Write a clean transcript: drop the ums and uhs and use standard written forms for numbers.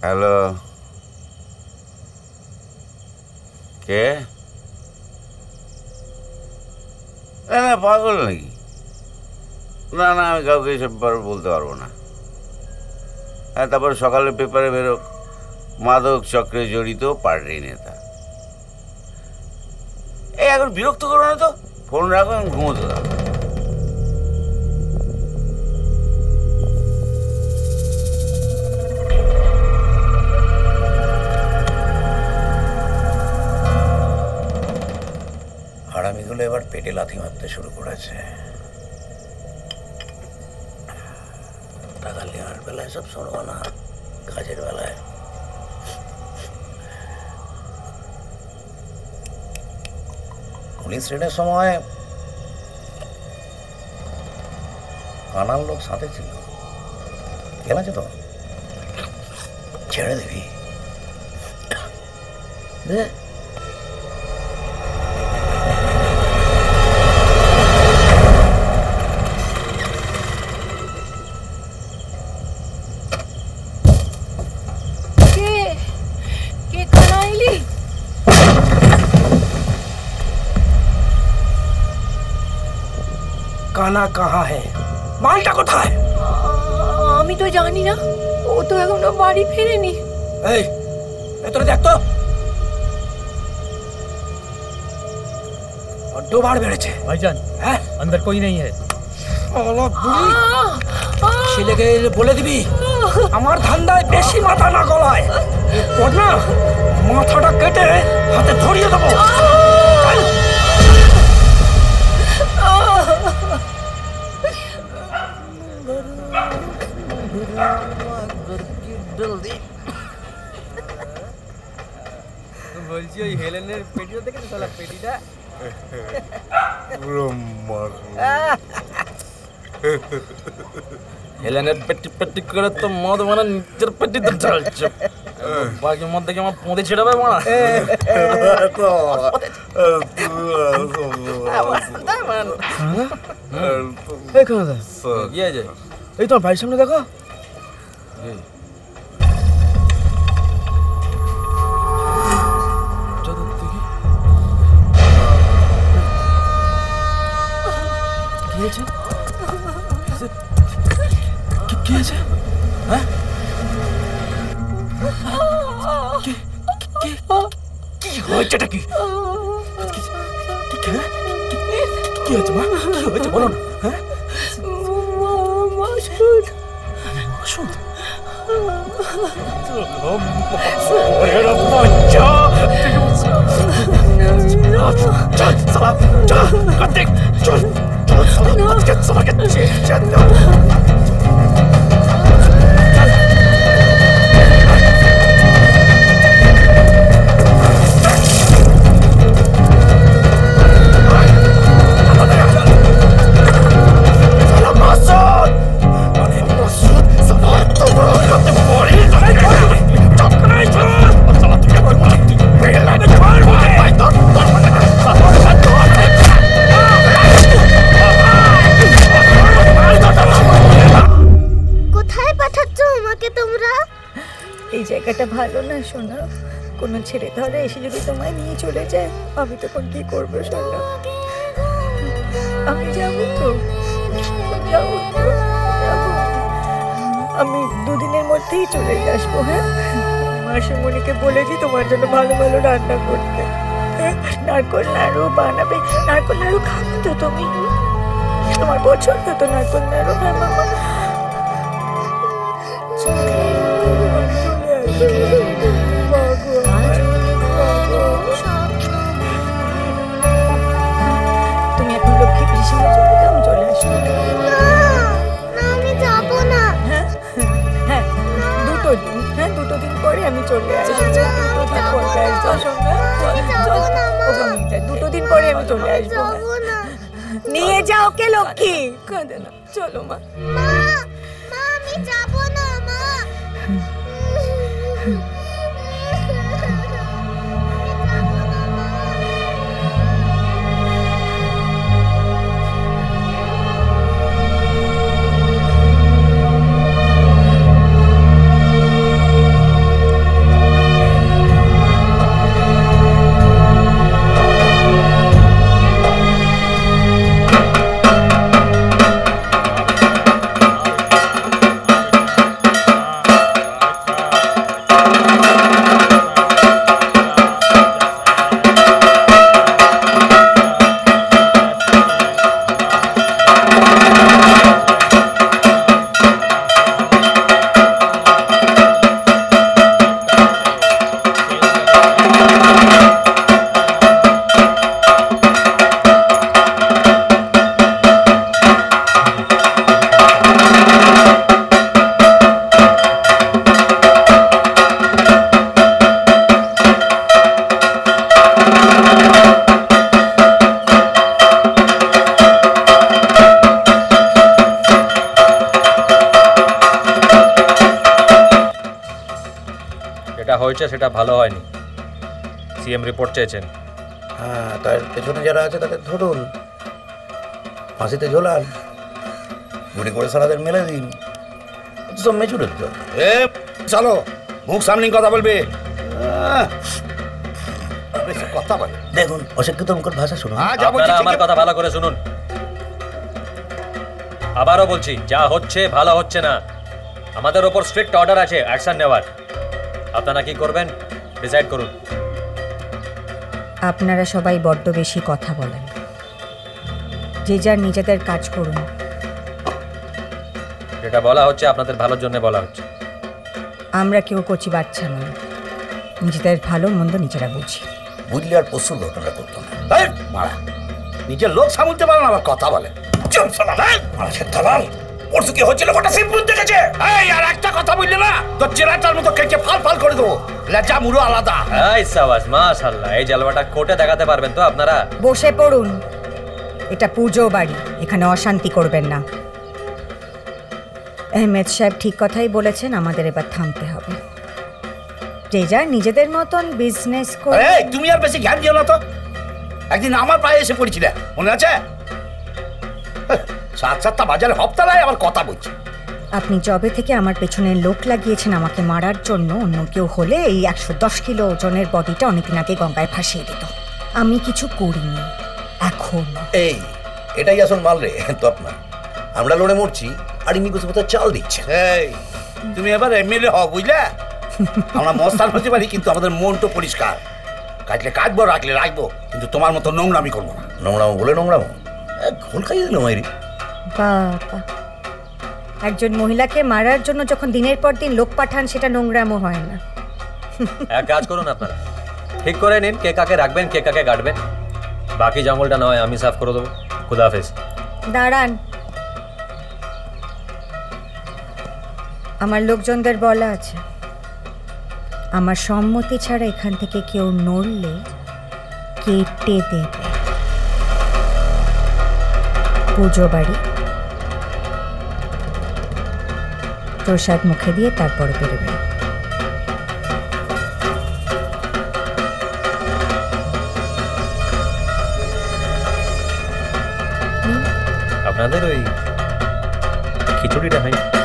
Halo. Oke. না পাগল নাকি? না না আমি কাউকে এসব ব্যাপারে বলতে পারবো না। হ্যাঁ, তারপরে সকালে পেপারে বেরোক, মাদক চক্রে জড়িত পার্টি নেতা। এই এখন বিরক্ত করো না তো, ফোন রাখো, আমি ঘুমোতে থাকো। হারামিগুলো এবার পেটে লাথি মারতে শুরু করেছে। টাকা নেওয়ার বেলায় সব শুনবো না, কাজের বেলায়। পুলিশ রেডের সময় কানাল লোক সাথে ছিল, কেন আছে তো ছেড়ে দিবি। কানা কাহা হ্যাঁ, মালটা কোথায়? আমি তো জানি না, ও তো এখনো বাড়ি ফেরেনি। এই ভেতরে দেখ তো, দুবার বেড়েছে। ভাইজান হ্যাঁ, अंदर कोई नहीं है। ওলা বুড়ি ছেলেকে বলে দিবি আমার ধান্দায় বেশি মাথা না গলায়, ওর না মাথাটা কেটে হাতে ধরিয়ে দেবো। এই তো ভাই সামনে দেখো। আমি তখন কি করবো? আমি যাবো তো, আমি দুদিনের মধ্যেই চলে আসবো। হ্যাঁ, মাসিমণিকে বলেছি তোমার জন্য ভালো ভালো রান্না করতে। নারকল নাড়ু বানাবে, নারকল নাড়ু খাবে তো তুমি? তোমার পছন্দ তো নারকল নাড়ু? হ্যাঁ মামা, দুটো দিন পরে আমি চলে আসবো। নিয়ে যাও কে লক্ষ্মী, কাঁদে না। চলো মা, আমি যাবো না মা। হয়েছে সেটা ভালো হয়নি, সিএম রিপোর্ট চেয়েছেন। হ্যাঁ, তার পেছনে যারা আছে তাদের ধরুন, ফাঁসিতে ঝোলান, গুলি করে সারাদের মেলে দিন, সব মেচুর। এ চলো, মুখ সামনে কথা বলবে। কথা বলে দেখুন, অশিক্ষিত মুখের ভাষা শুনুন। আমার কথা ভালো করে শুনুন, আবারও বলছি, যা হচ্ছে ভালো হচ্ছে না। আমাদের ওপর স্ট্রিক্ট অর্ডার আছে অ্যাকশন নেওয়ার। আপনারা কি করবেন ডিসাইড করুন। আপনারা সবাই বড্ড বেশি কথা বলেন, যে যার নিজেদের কাজ করুন। যেটা বলা হচ্ছে আপনাদের ভালোর জন্য বলা হচ্ছে। আমরা কেউ কচি বাচ্চা নয়, নিজেদের ভালো মন্দ নিজেরা বুঝি। বুঝলে আর পশুর ঘটনা করতো না, নিজের লোক সামলতে পারে না, আবার কথা বলে। বসে পড়ুন, এটা পুজো বাড়ি, এখানে অশান্তি করবেন না। আহমেদ সাহেব ঠিক কথাই বলেছেন, আমাদের এবার থামতে হবে। যে যার নিজেদের মতন বিজনেস করে। তুমি আর বেশি জ্ঞান দিও না তো, একদিন আমার পায়ে এসে পড়েছিল, মনে আছে? সাত সাতটা বাজারে হপ্তালায় আবার কথা বলছি। আপনি জবে থেকে আমার পেছনে লোক লাগিয়েছেন আমাকে মারার জন্য। অন্য কেউ হলে এই 110 কিলো ওজনের বডিটা অনেকদিন আগে গঙ্গায় ভাসিয়ে দিত। আমি কিছু করিনি এখন। এই এটাই আসল মাল রে, তো আপনার আমরা লড়ে মরছি আর ইনি কিছু কথা চাল দিচ্ছে। এই তুমি এবার এমএলএ হও, বুঝলে? আমরা মস্তান হতে পারি, কিন্তু আমাদের মন তো পরিষ্কার। কাটলে কাটবো, রাখলে রাখবো, কিন্তু তোমার মতো নোংরামি করবো না। নোংরামো বলে নোংরামো ঘোল খাইয়ে দিল মাইরি। বাবা, একজন মহিলাকে মারার জন্য যখন দিনের পর দিন লোক পাঠান, সেটা নোংরামো হয় না? এক কাজ করুন, আপনারা ঠিক করে নিন কে কাকে রাখবেন কে কাকে কাটবেন। বাকি জঙ্গলটা না হয় আমি সাফ করে দেবো। খুদাফেজ। দাঁড়ান, আমার লোকজনদের বলা আছে, আমার সম্মতি ছাড়া এখান থেকে কেউ নড়লে কেটে দেবে। পুজো বাড়ি, প্রসাদ মুখে দিয়ে তারপরে বেরোবে। আপনাদের ওই খিচুড়িটা হয়